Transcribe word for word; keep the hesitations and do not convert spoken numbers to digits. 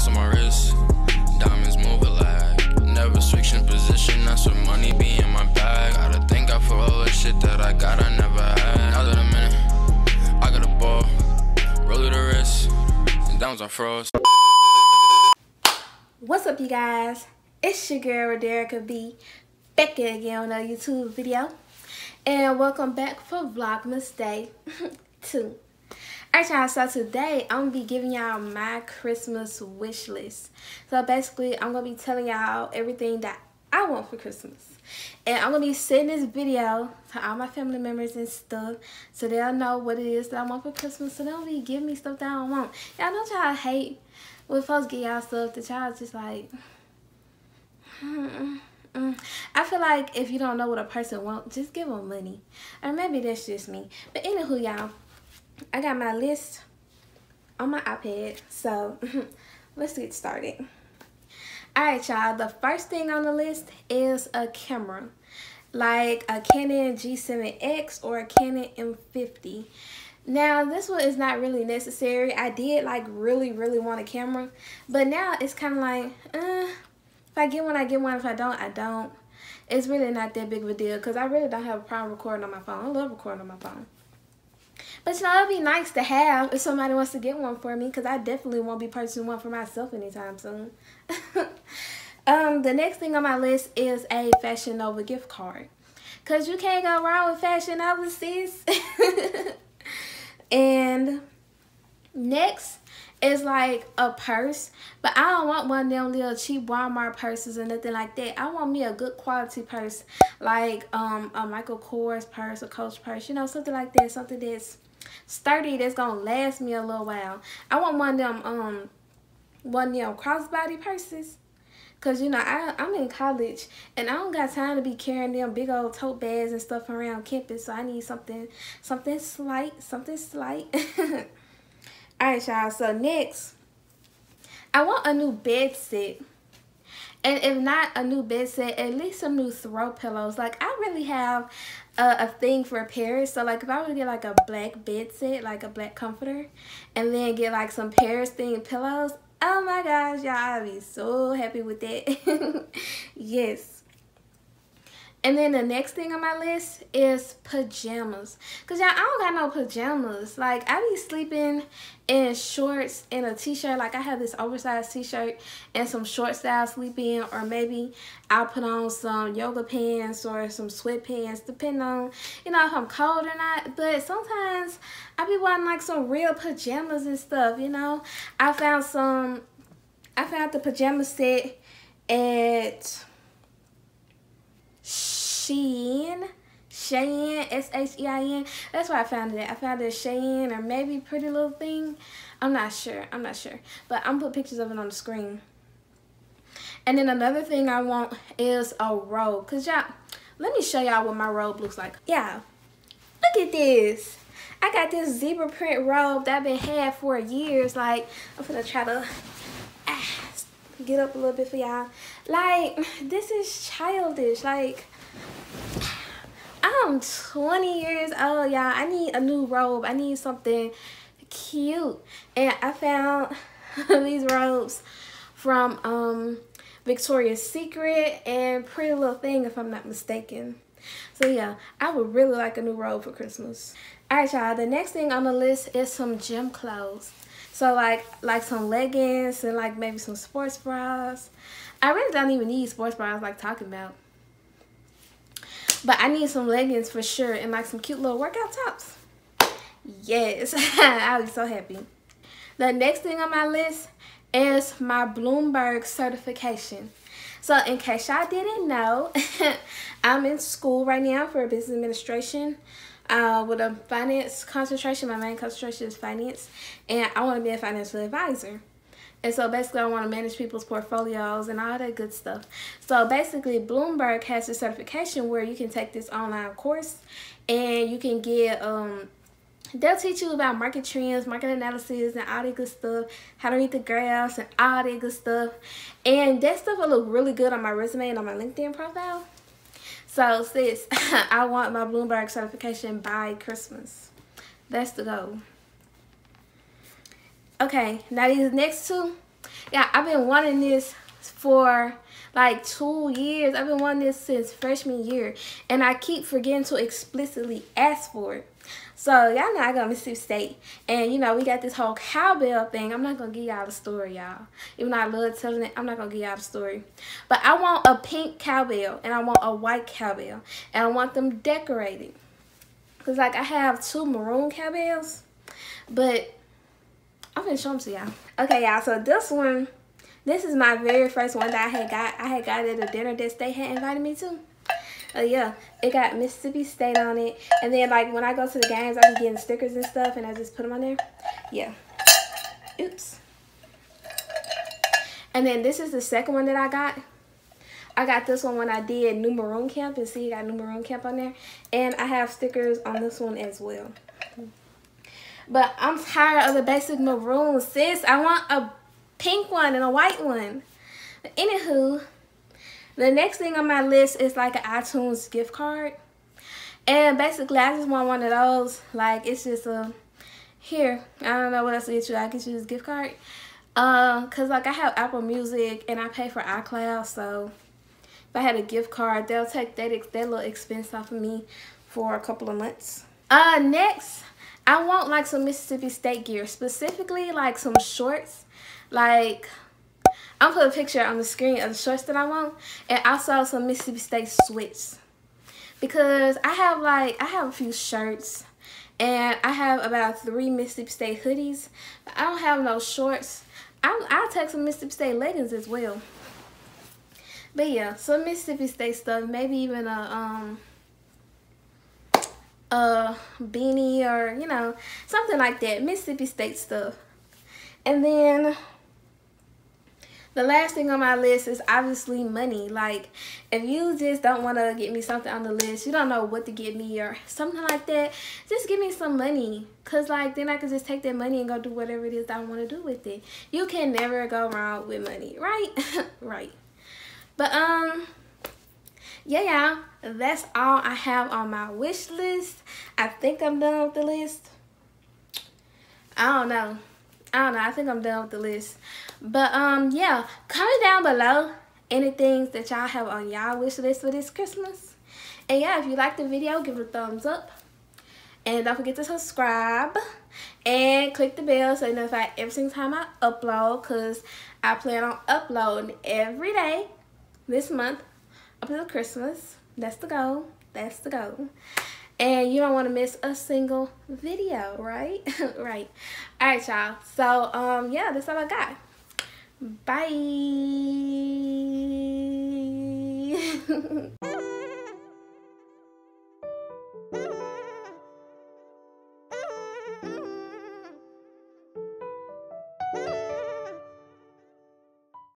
ice on my wrist. Diamonds move a lot. Never switch in position. That's what money be in my bag. Gotta thank God for all the shit that I got. I never had. Now that I'm in it, I got a ball. Roll it the wrist. And downs on froze. What's up, you guys? It's your girl Roderica B. back again on a YouTube video, and welcome back for Vlogmas Day two. Alright y'all, so today I'm going to be giving y'all my Christmas wish list. So basically I'm going to be telling y'all everything that I want for Christmas. And I'm going to be sending this video to all my family members and stuff so they'll know what it is that I want for Christmas, so they'll be giving me stuff that I don't want. Y'all know y'all hate when folks get y'all stuff that y'all just like... Mm-mm. Mm. I feel like if you don't know what a person wants, just give them money. Or maybe that's just me. But anywho, y'all, I got my list on my iPad. So let's get started. Alright, y'all. The first thing on the list is a camera. Like a Canon G seven X or a Canon M fifty. Now, this one is not really necessary. I did, like, really, really want a camera. But now it's kind of like, uh... if I get one, I get one. If I don't, I don't. It's really not that big of a deal because I really don't have a problem recording on my phone. I love recording on my phone. But, you know, it'd be nice to have if somebody wants to get one for me, because I definitely won't be purchasing one for myself anytime soon. um, the next thing on my list is a Fashion Nova gift card, because you can't go wrong with Fashion Nova, sis. And next... it's like a purse, but I don't want one of them little cheap Walmart purses or nothing like that. I want me a good quality purse, like um, a Michael Kors purse or Coach purse, you know, something like that. Something that's sturdy, that's going to last me a little while. I want one of them, um, one of them crossbody purses, because, you know, I, I'm in college and I don't got time to be carrying them big old tote bags and stuff around campus, so I need something, something slight, something slight. Alright y'all, so next, I want a new bed set. And if not a new bed set, at least some new throw pillows. Like, I really have a, a thing for Paris. So, like, if I were to get, like, a black bed set, like a black comforter, and then get, like, some Paris-themed pillows, oh my gosh, y'all, I'd be so happy with that. Yes. And then the next thing on my list is pajamas. Because, y'all, I don't got no pajamas. Like, I be sleeping in shorts and a t-shirt. Like, I have this oversized t-shirt and some shorts that I sleep in. Or maybe I'll put on some yoga pants or some sweatpants, depending on, you know, if I'm cold or not. But sometimes I be wanting, like, some real pajamas and stuff, you know. I found some, I found the pajama set at... Shein, Shein, S H E I N. That's where I found it. I found it at Shein or maybe Pretty Little Thing. I'm not sure. I'm not sure. But I'm put pictures of it on the screen. And then another thing I want is a robe. Because y'all, let me show y'all what my robe looks like. Y'all, look at this. I got this zebra print robe that I've been had for years. Like, I'm going to try to... ah, get up a little bit for y'all. Like, this is childish. Like, I'm twenty years old, y'all. I need a new robe. I need something cute. And I found these robes from um Victoria's Secret and Pretty Little Thing, if I'm not mistaken. So yeah, I would really like a new robe for Christmas. Alright y'all, the next thing on the list is some gym clothes. So like like some leggings and like maybe some sports bras. I really don't even need sports bras like talking about. But I need some leggings for sure and like some cute little workout tops. Yes, I'll be so happy. The next thing on my list is my Bloomberg certification. So in case y'all didn't know, I'm in school right now for business administration. Uh, with a finance concentration. My main concentration is finance, and I want to be a financial advisor. And so basically I want to manage people's portfolios and all that good stuff. So basically Bloomberg has a certification where you can take this online course and you can get, um, they'll teach you about market trends, market analysis, and all that good stuff, how to read the graphs and all that good stuff. And that stuff will look really good on my resume and on my LinkedIn profile. So, sis, I want my Bloomberg certification by Christmas. That's the goal. Okay, now these next two, Yeah, I've been wanting this for like two years. I've been wanting this since freshman year, and I keep forgetting to explicitly ask for it. So y'all know I go to Mississippi State, and you know we got this whole cowbell thing. I'm not gonna give y'all the story, y'all. Even though I love telling it, I'm not gonna give y'all the story. But I want a pink cowbell, and I want a white cowbell, and I want them decorated. Cause like I have two maroon cowbells, but I'm gonna show them to y'all. Okay, y'all. So this one. This is my very first one that I had got. I had got at a dinner that they had invited me to. Oh, uh, yeah. It got Mississippi State on it. And then, like, when I go to the games, I be getting stickers and stuff, and I just put them on there. Yeah. Oops. And then this is the second one that I got. I got this one when I did New Maroon Camp. And see, it got New Maroon Camp on there. And I have stickers on this one as well. But I'm tired of the basic maroon, sis. I want a pink one and a white one. But anywho, the next thing on my list is like an iTunes gift card, and basically I just want one of those. Like, it's just a here. I don't know what else to get you. I get you this gift card, uh, cause like I have Apple Music and I pay for iCloud. So if I had a gift card, they'll take that ex that little expense off of me for a couple of months. Uh, next, I want like some Mississippi State gear, specifically like some shorts. Like, I'm putting a picture on the screen of the shorts that I want, and also some Mississippi State sweats, because I have like I have a few shirts, and I have about three Mississippi State hoodies. But I don't have no shorts. I'm, I'll take some Mississippi State leggings as well. But yeah, some Mississippi State stuff. Maybe even a um a beanie, or you know, something like that. Mississippi State stuff. And then the last thing on my list is obviously money. Like, if you just don't want to get me something on the list, you don't know what to get me or something like that, just give me some money. Because, like, then I can just take that money and go do whatever it is that I want to do with it. You can never go wrong with money, right? Right. But, um... yeah, yeah, that's all I have on my wish list. I think I'm done with the list. I don't know. I don't know. I think I'm done with the list. But, um, yeah. Comment down below any things that y'all have on y'all wish list for this Christmas. And, yeah, if you like the video, give it a thumbs up. And don't forget to subscribe. And click the bell so you're notified every single time I upload. Because I plan on uploading every day this month up until Christmas. That's the goal. That's the goal. And you don't want to miss a single video, right? Right. All right, y'all. So, um, yeah, that's all I got. Bye.